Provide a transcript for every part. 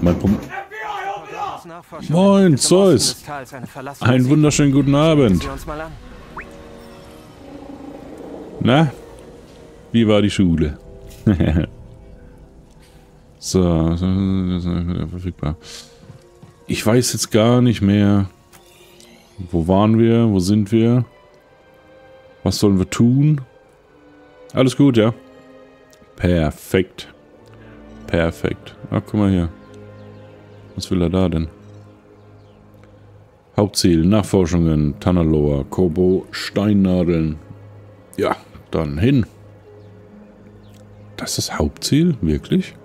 Mein Pump. Moin, Zeus. Einen wunderschönen guten Abend. Na? Wie war die Schule? So, das ist verfügbar. Ich weiß jetzt gar nicht mehr. Wo waren wir? Wo sind wir? Was sollen wir tun? Alles gut, ja? Perfekt. Perfekt. Ach, guck mal hier. Was will er da denn? Hauptziel, Nachforschungen, Tanalorr, Kobo, Steinnadeln. Ja, dann hin. Das ist das Hauptziel? Wirklich?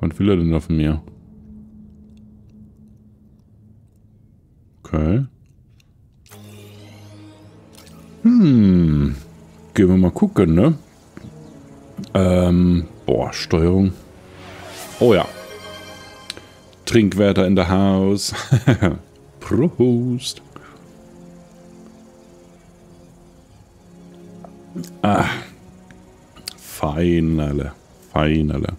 Was will er denn da von mir? Okay. Hm. Gehen wir mal gucken, ne? Boah, Steuerung. Oh ja. Trinkwärter in der Haus. Prost. Ah. Fein, alle. Fein, alle.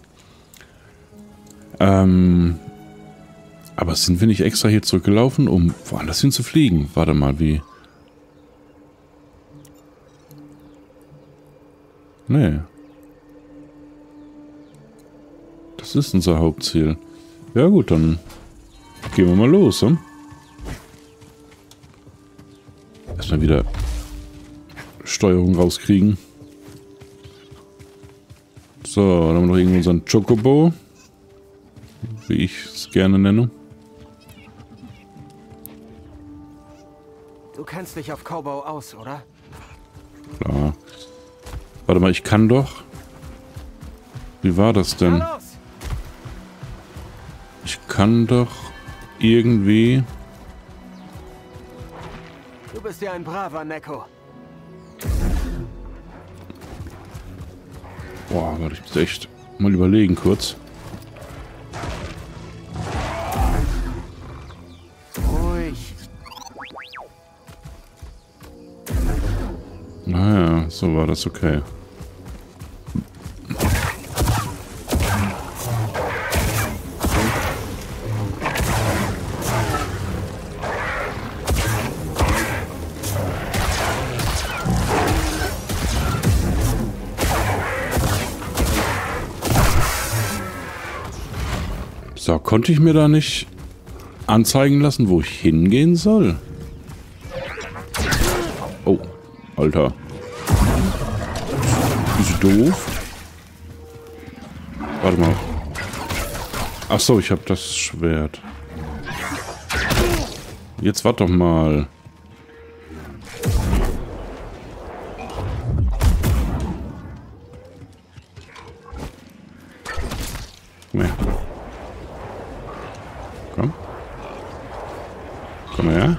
Aber sind wir nicht extra hier zurückgelaufen, um woanders hin zu fliegen? Warte mal, wie? Nee. Das ist unser Hauptziel. Ja gut, dann gehen wir mal los, hm? Erstmal wieder Steuerung rauskriegen. So, dann haben wir noch irgendwo unseren Chocobo. Wie ich es gerne nenne. Du kennst dich auf Kobo aus, oder? Klar. Warte mal, ich kann doch. Wie war das denn? Ich kann doch irgendwie. Du bist ja ein braver Neko. Boah, warte, ich muss echt mal überlegen kurz. Naja, so war das okay. So, konnte ich mir da nicht anzeigen lassen, wo ich hingehen soll? Oh, Alter. Ist doof. Warte mal. Ach so, ich habe das Schwert. Jetzt warte doch mal. Komm her. Komm. Komm her.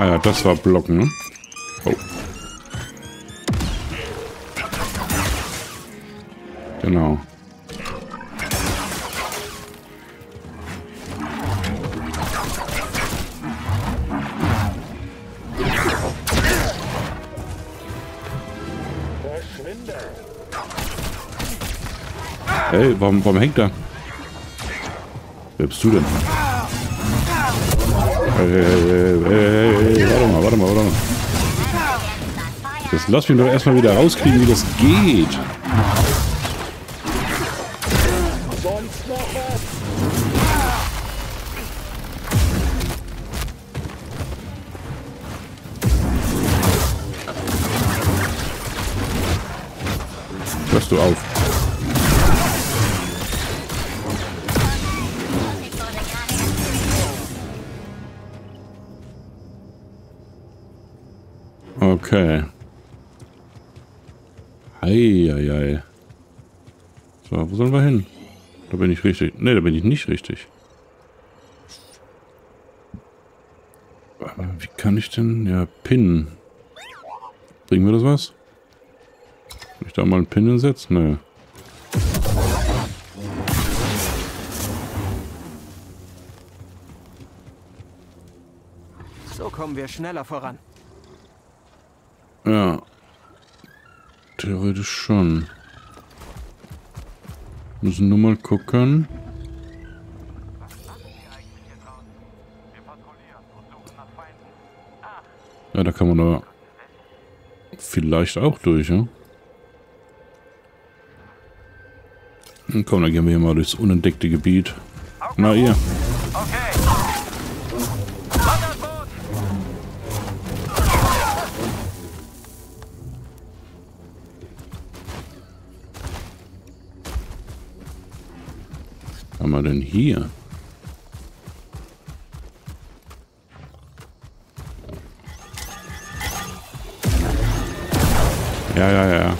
Ah ja, das war Blocken, ne? Oh. Genau. Hey, warum hängt er? Wer bist du denn? Hey, warte mal. Jetzt lass mich doch erstmal wieder rauskriegen, wie das geht. Hörst du auf? Okay. Eieiei. So, wo sollen wir hin? Da bin ich richtig. Ne, da bin ich nicht richtig. Aber wie kann ich denn? Ja, pinnen. Bringen wir das was? Kann ich da mal einen Pin hinsetzen? Ne. So kommen wir schneller voran. Ja. Theoretisch schon. Müssen nur mal gucken. Ja, da kann man da vielleicht auch durch, ja? Komm, dann gehen wir hier mal durchs unentdeckte Gebiet. Na ihr. Was haben wir denn hier? Ja, ja, ja.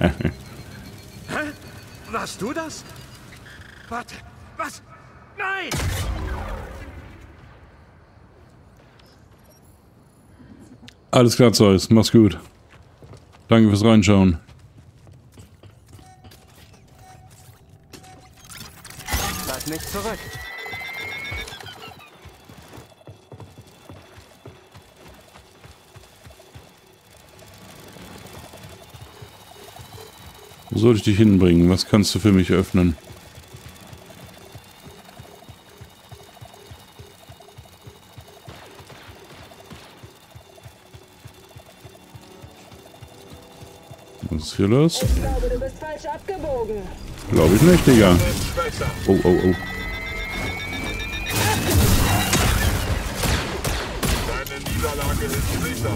Hä? Warst du das? Warte, was? Nein! Alles klar, Zeus. Mach's gut. Danke fürs Reinschauen. Bleib nicht zurück. Wo soll ich dich hinbringen? Was kannst du für mich öffnen? Was ist hier los? Ich glaube, du bist falsch abgebogen. Glaube ich nicht, Digga. Oh, oh, oh. Deine Niederlage ist sicher.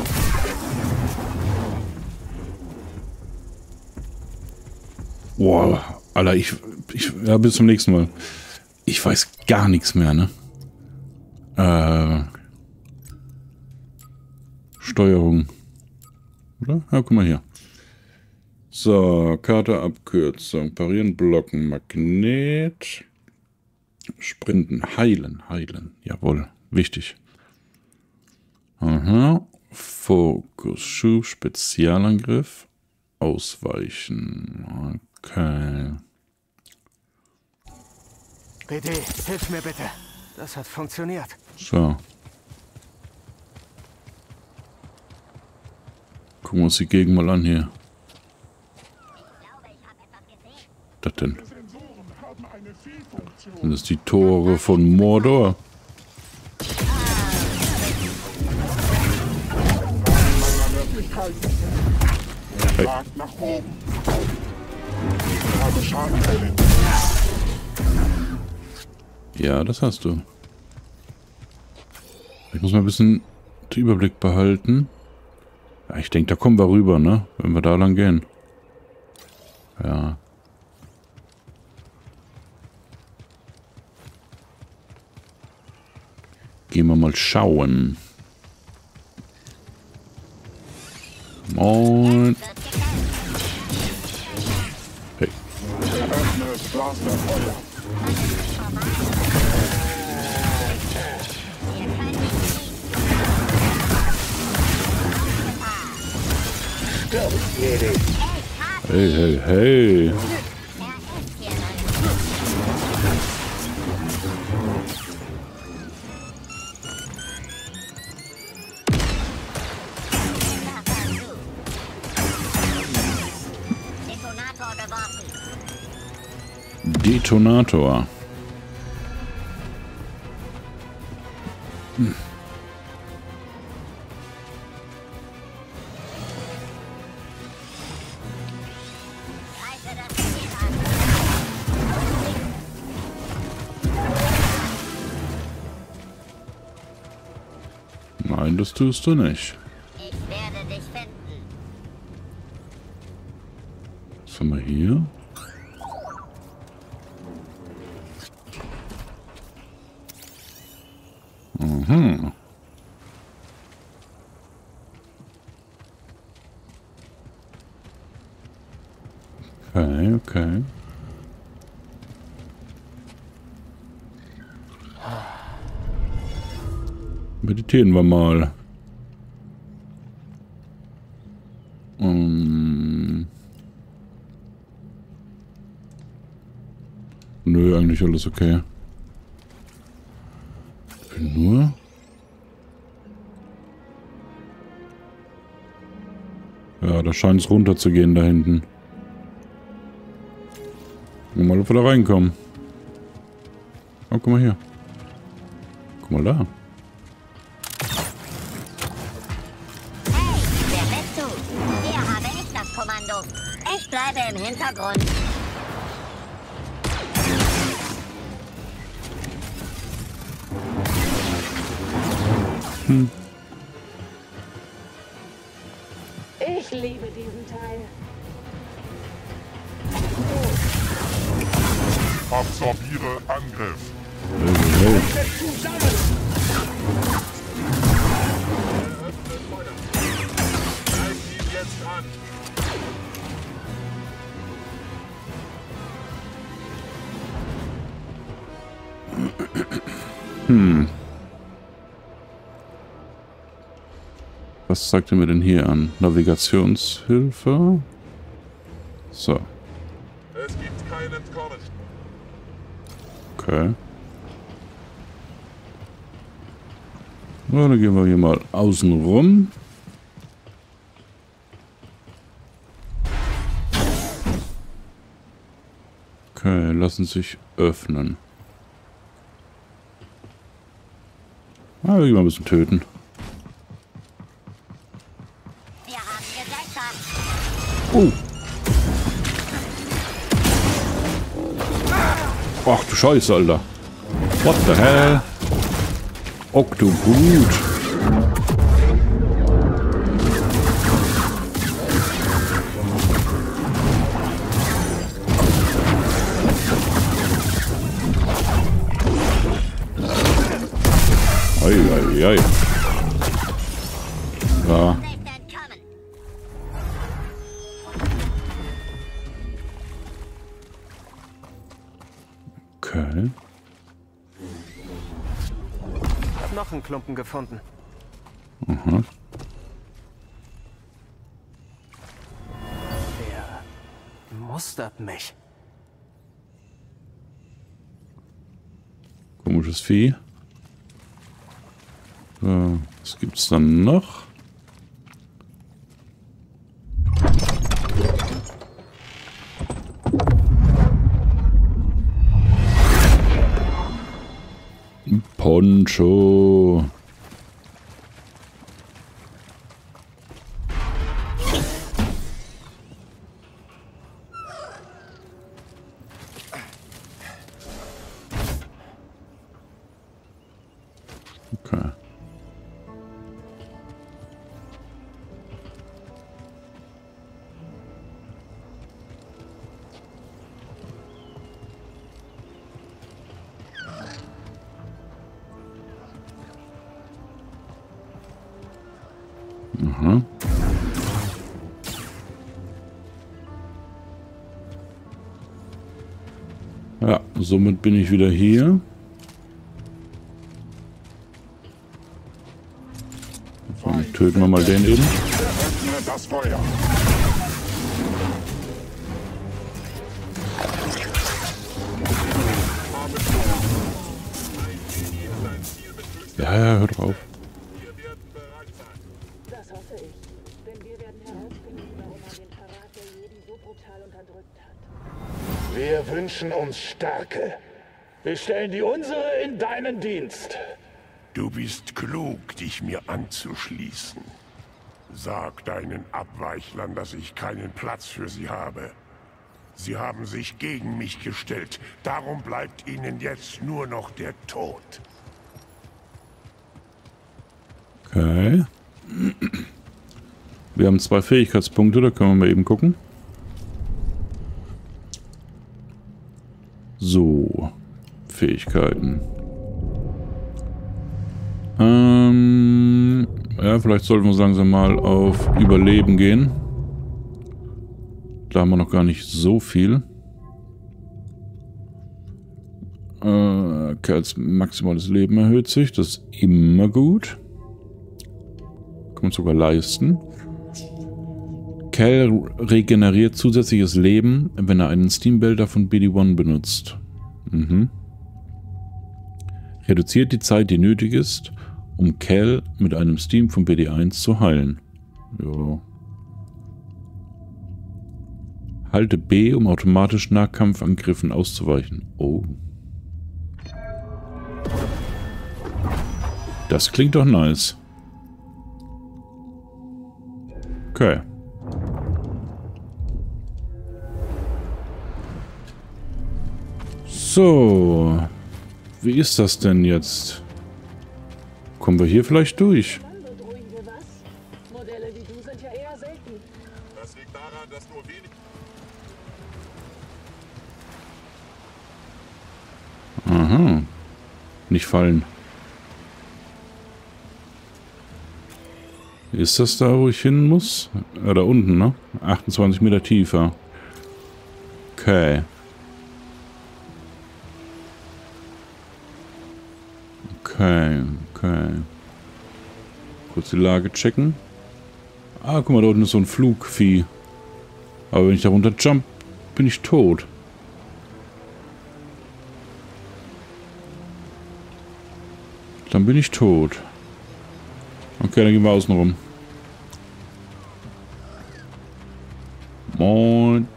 Wow, Alter, ja, bis zum nächsten Mal. Ich weiß gar nichts mehr, ne? Steuerung. Oder? Ja, guck mal hier. So, Karte, Abkürzung, parieren, blocken, Magnet, sprinten, heilen, heilen. Jawohl, wichtig. Aha, Fokus, Schub, Spezialangriff, ausweichen. Okay. BD, hilf mir bitte. Das hat funktioniert. So. Gucken wir uns die Gegend mal an hier. Was das denn? Sind das die Tore von Mordor? Hey. Ja, das hast du. Ich muss mal ein bisschen den Überblick behalten. Ja, ich denke, da kommen wir rüber, ne? Wenn wir da lang gehen. Ja. Gehen wir mal schauen. Moin. Hey, hey, hey. Detonator. Hm. Nein, das tust du nicht. Ich werde dich finden. Was haben wir hier? Mhm. Okay, okay. Meditieren wir mal. Nö, eigentlich alles okay. Nur... Ja, da scheint es runter zu gehen da hinten. Guck mal, ob wir da reinkommen. Oh, guck mal hier. Guck mal da. Im Hintergrund. Ich liebe diesen Teil. Absorbiere Angriff. Hm. Was zeigt er mir denn hier an? Navigationshilfe? So. Es gibt keine Entkommen. Okay. Na, dann gehen wir hier mal außen rum. Okay, lassen sich öffnen. Ah, wir gehen mal ein bisschen töten. Wir haben hier oh. Ach du Scheiße, Alter. What the hell? Och du gut. Eieiei. Ja. Okay. Knochenklumpen gefunden. Mhm. Wer mustert mich? Komisches Vieh. So, was gibt's dann noch? Ein Poncho. Okay. Ja, somit bin ich wieder hier. Dann töten wir mal den eben. Ja, ja, hör drauf. Wir wünschen uns Stärke. Wir stellen die unsere in deinen Dienst. Du bist klug, dich mir anzuschließen. Sag deinen Abweichlern, dass ich keinen Platz für sie habe. Sie haben sich gegen mich gestellt. Darum bleibt ihnen jetzt nur noch der Tod. Okay. Wir haben 2 Fähigkeitspunkte, da können wir mal eben gucken. So, Fähigkeiten. Ja, vielleicht sollten wir uns langsam mal auf Überleben gehen. Da haben wir noch gar nicht so viel. Okay, als maximales Leben erhöht sich. Das ist immer gut. Kann man sogar leisten. Kell regeneriert zusätzliches Leben, wenn er einen Steambuilder von BD-1 benutzt. Mhm. Reduziert die Zeit, die nötig ist, um Cal mit einem Steam von BD-1 zu heilen. Jo. Halte B, um automatisch Nahkampfangriffen auszuweichen. Oh. Das klingt doch nice. Okay. So. Wie ist das denn jetzt? Kommen wir hier vielleicht durch? Modelle wie du sind ja eher selten. Das liegt daran, dass nur wenig. Aha. Nicht fallen. Ist das da, wo ich hin muss? Ja, da unten, ne? 28 Meter tiefer. Okay. Okay, okay. Kurz die Lage checken. Ah, guck mal, da unten ist so ein Flugvieh. Aber wenn ich da runter jump, bin ich tot. Dann bin ich tot. Okay, dann gehen wir außen rum. Moin.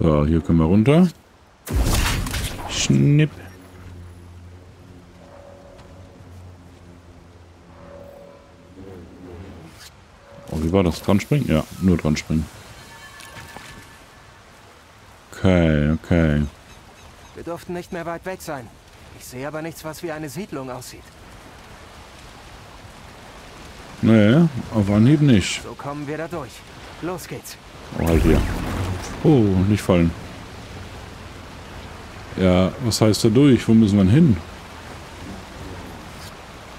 So, hier können wir runter. Schnipp. Oh, wie war das? Dran springen? Ja, nur dran springen. Okay, okay. Wir durften nicht mehr weit weg sein. Ich sehe aber nichts, was wie eine Siedlung aussieht. Nee, auf Anhieb nicht. So kommen wir da durch. Los geht's. Oh, halt hier. Oh, nicht fallen. Ja, was heißt da durch? Wo müssen wir denn hin?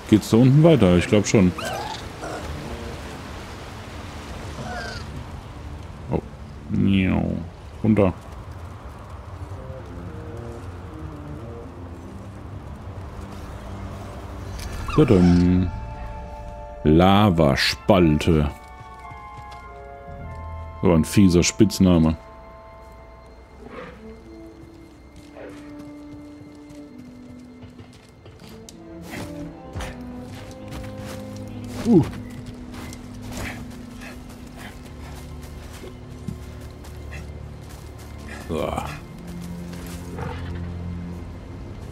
Geht's da unten weiter? Ich glaube schon. Oh. Runter. Badum. Lavaspalte. So ein fieser Spitzname.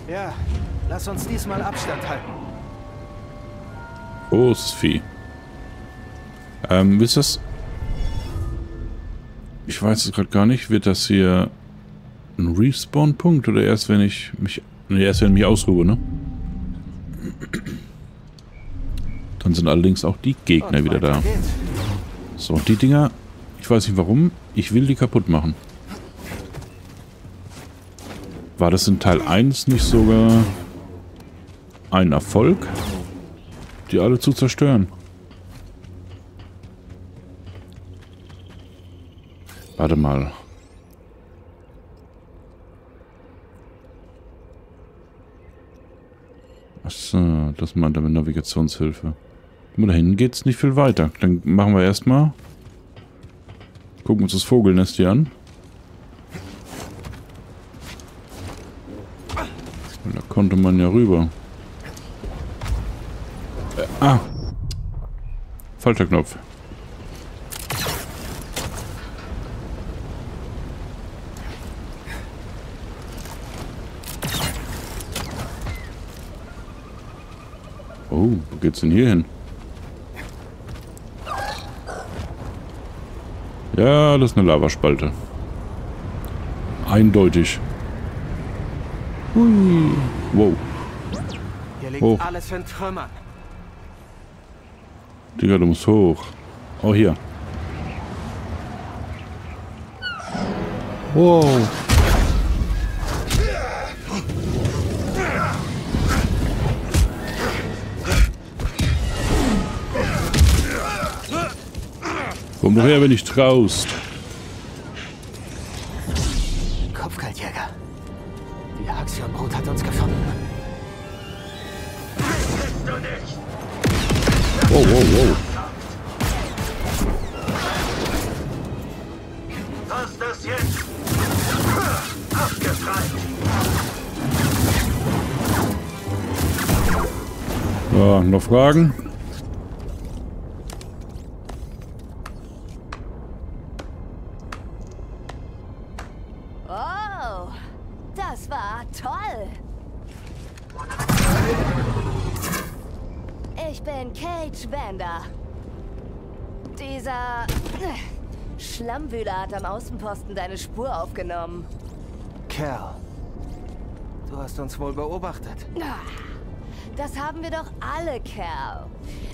Ja, lass uns diesmal Abstand halten. Großes Vieh. Wisst ihr das? Ich weiß es gerade gar nicht. Wird das hier ein Respawn-Punkt oder erst wenn ich mich. Nee, erst wenn ich mich ausruhe, ne? Dann sind allerdings auch die Gegner wieder da. So, die Dinger. Ich weiß nicht warum. Ich will die kaputt machen. War das in Teil 1 nicht sogar ein Erfolg, die alle zu zerstören? Warte mal. Achso, das meint er mit Navigationshilfe. Da hinten geht's nicht viel weiter. Dann machen wir erstmal. Gucken uns das Vogelnest hier an. Und da konnte man ja rüber. Ah! Falscher Knopf. Oh, wo geht's denn hier hin? Ja, das ist eine Lavaspalte. Eindeutig. Hui. Wow. Hier liegt alles in Trümmern. Digga, du musst hoch. Oh, hier. Wow. Komm doch her, wenn ich traust. Axiom Brot hat uns gefunden. Wow, wow, wow. Was das jetzt? Abgefallen. So, noch Fragen? Schlammwühler hat am Außenposten deine Spur aufgenommen. Kerl, du hast uns wohl beobachtet. Das haben wir doch alle, Kerl.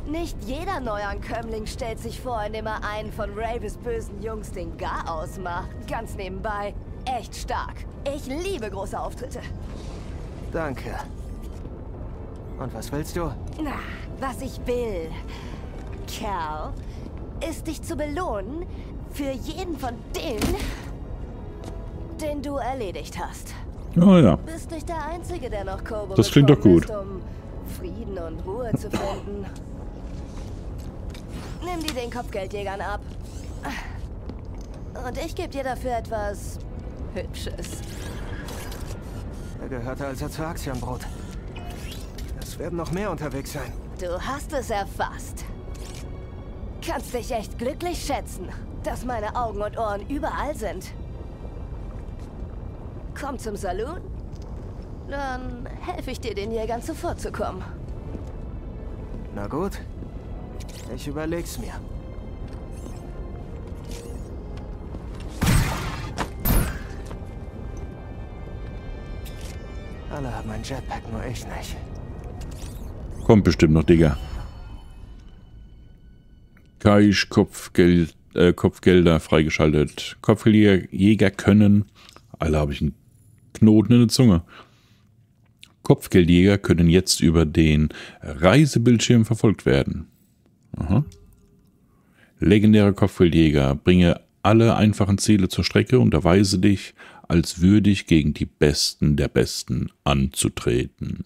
Nicht jeder Neuankömmling stellt sich vor, indem er einen von Ravis bösen Jungs den Gar ausmacht. Ganz nebenbei, echt stark. Ich liebe große Auftritte. Danke. Und was willst du? Was ich will, Kerl, ist dich zu belohnen für jeden von denen, den du erledigt hast. Oh ja. Bist nicht der Einzige, der noch Kobo das klingt doch gut. Ist, um Frieden und Ruhe zu finden. Nimm die den Kopfgeldjägern ab. Und ich gebe dir dafür etwas Hübsches. Er gehörte also zu Axiom Brot. Es werden noch mehr unterwegs sein. Du hast es erfasst. Kannst dich echt glücklich schätzen, dass meine Augen und Ohren überall sind. Komm zum Saloon, dann helfe ich dir, den Jägern zuvorzukommen. Na gut, ich überleg's mir. Alle haben ein Jetpack, nur ich nicht. Kommt bestimmt noch, Digga. Kaisch, Kopfgelder freigeschaltet. Kopfgeldjäger können. Alle habe ich einen Knoten in der Zunge. Kopfgeldjäger können jetzt über den Reisebildschirm verfolgt werden. Aha. Legendäre Kopfgeldjäger. Bringe alle einfachen Ziele zur Strecke und erweise dich als würdig, gegen die Besten der Besten anzutreten.